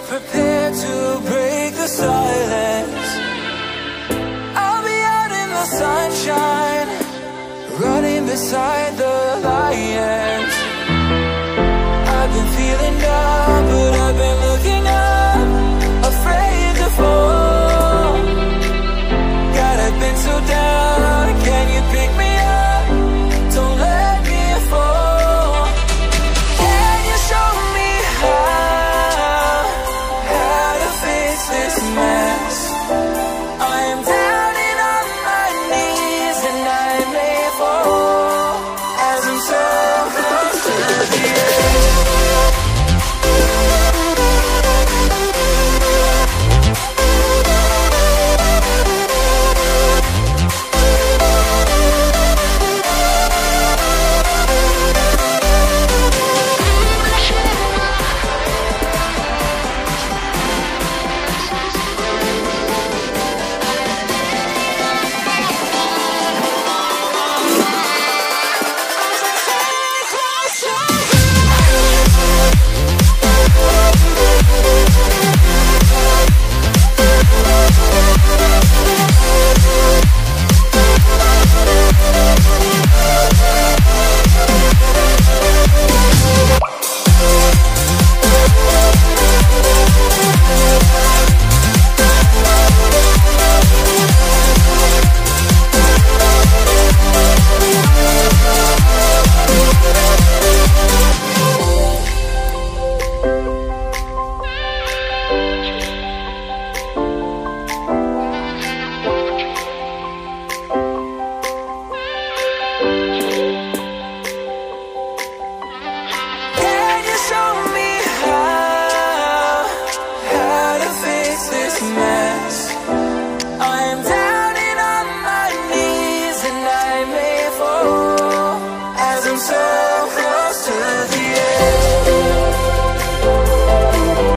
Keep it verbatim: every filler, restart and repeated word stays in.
are prepared to break the silence. I'll be out in the sunshine, running beside the